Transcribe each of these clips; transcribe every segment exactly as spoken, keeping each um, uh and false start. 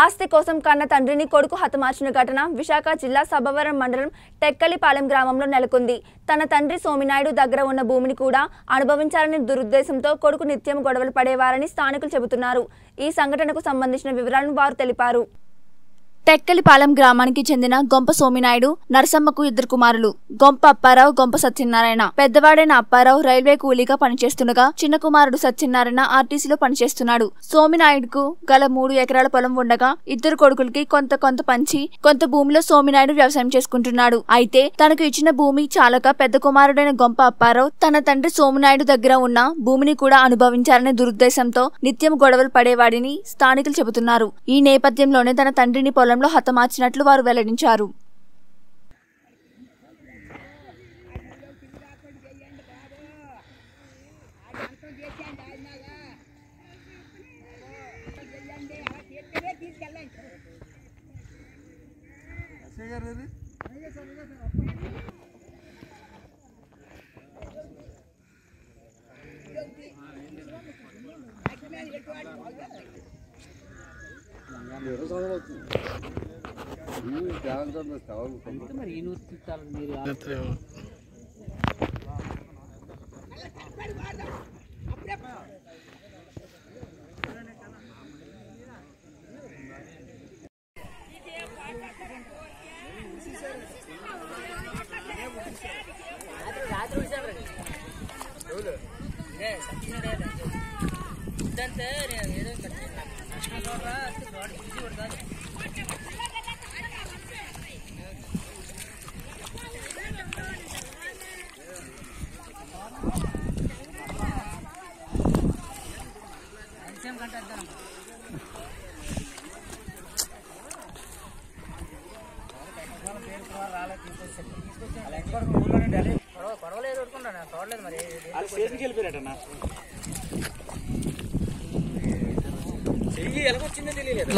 ఆస్తి కోసం కన్న తండ్రిని కొడుకు హతమార్చిన ఘటన విశాఖ జిల్లా సబవరం మండలం టెక్కలిపాలెం గ్రామంలో నెలకొంది. తన తండ్రి సోమినాయుడు దగ్గర ఉన్న భూమిని కూడా అనుభవించాలని దురుద్దేశంతో కొడుకు నిత్యం గొడవలు పడేవారని స్థానికులు చెబుతున్నారు. ఈ సంఘటనకు సంబంధించిన వివరాలను వారు తెలిపారు. టెక్కలిపాలెం గ్రామానికి చెందిన గొంప సోమినాయుడు, నరసమ్మకు ఇద్దరు కుమారులు గొంప అప్పారావు, గొంప సత్యనారాయణ. పెద్దవాడైన అప్పారావు రైల్వే కూలీగా పనిచేస్తుండగా చిన్న కుమారుడు సత్యనారాయణ ఆర్టీసీలో పనిచేస్తున్నాడు. సోమినాయుడుకు గల మూడు ఎకరాల పొలం ఉండగా ఇద్దరు కొడుకులకి కొంత కొంత పంచి కొంత భూమిలో సోమినాయుడు వ్యవసాయం చేసుకుంటున్నాడు. అయితే తనకు ఇచ్చిన భూమి చాలక పెద్ద కుమారుడైన గొంప అప్పారావు తన తండ్రి సోమినాయుడు దగ్గర ఉన్న భూమిని కూడా అనుభవించాలనే దురుద్దేశంతో నిత్యం గొడవలు పడేవాడిని స్థానికులు చెబుతున్నారు. ఈ నేపథ్యంలోనే తన తండ్రిని పొలం హతమార్చినట్లు వారు వెల్లడించారు.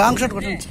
లాంగ్ షాట్ కొట్టండి.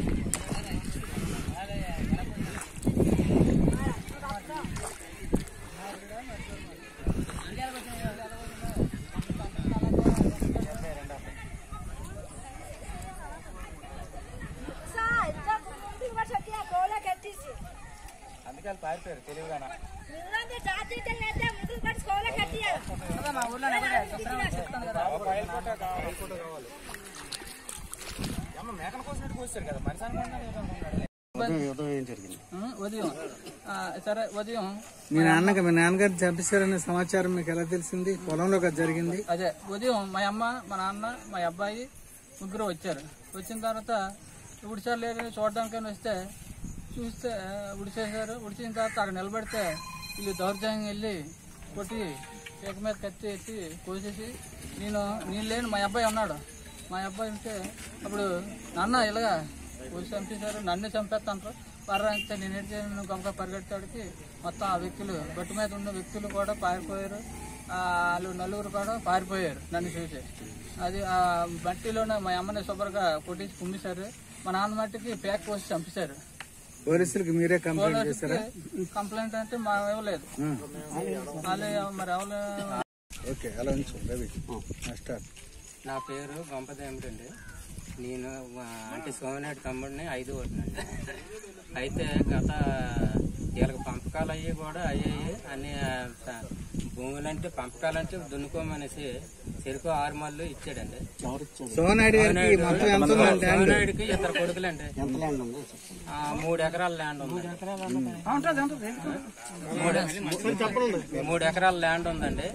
ఉదయం సరే ఉదయం మీ నాన్నగా మీ నాన్నగారు చంపించారనే సమాచారం మీకు ఎలా తెలిసింది? పొలంలో జరిగింది. అదే ఉదయం మా అమ్మ, మా నాన్న, మా అబ్బాయి ముగ్గురు వచ్చారు. వచ్చిన తర్వాత ఉడిచారు లేరు చూడడానికైనా వస్తే చూస్తే ఉడిచేశారు. ఉడిచిన తర్వాత అక్కడ నిలబడితే వీళ్ళు దౌర్జన్యం వెళ్ళి కొట్టి కేక మీద కత్తి ఎత్తి కోసేసి నేను నేను లేను మా అబ్బాయి ఉన్నాడు. మా అబ్బాయి ఉంటే అప్పుడు నాన్న ఇలాగా వచ్చి చంపేశారు, నన్ను చంపేస్తాను పర్రా అంటే నేను ఏం చేయను గమక పరిగెత్తాడికి మొత్తం ఆ వ్యక్తులు గట్టు మీద ఉన్న వ్యక్తులు కూడా పారిపోయారు. వాళ్ళు నలుగురు కూడా పారిపోయారు నన్ను చూసి. అది ఆ బట్టిలోనే మా అమ్మని శుభ్రంగా కొట్టేసి కుమ్మేశారు. మా నాన్న మట్టికి ప్యాక్ కోసి చంపేశారు. పోలీసులకు మీరే కంప్లైంట్ చేశారా? కంప్లైంట్ అంటే మా ఇవ్వలేదు వాళ్ళు మరి ఎవరు. నా పేరు గంపతి ఏమిటండి, నేను అంటే సోమనాయుడు తమ్ముడిని, ఐదు ఒకటినండి. అయితే గత వీళ్ళకి పంపకాలు అయ్యి కూడా అయ్యాయి అని భూములంటే పంపకాలంటే దున్నుకోమనేసి చెరుకు ఆరు మళ్ళు ఇచ్చాడండి. సోమనాయుడికి ఇద్దరు కొడుకులండి, మూడు ఎకరాల ల్యాండ్ ఉంది మూడు ఎకరాల ల్యాండ్ ఉందండి.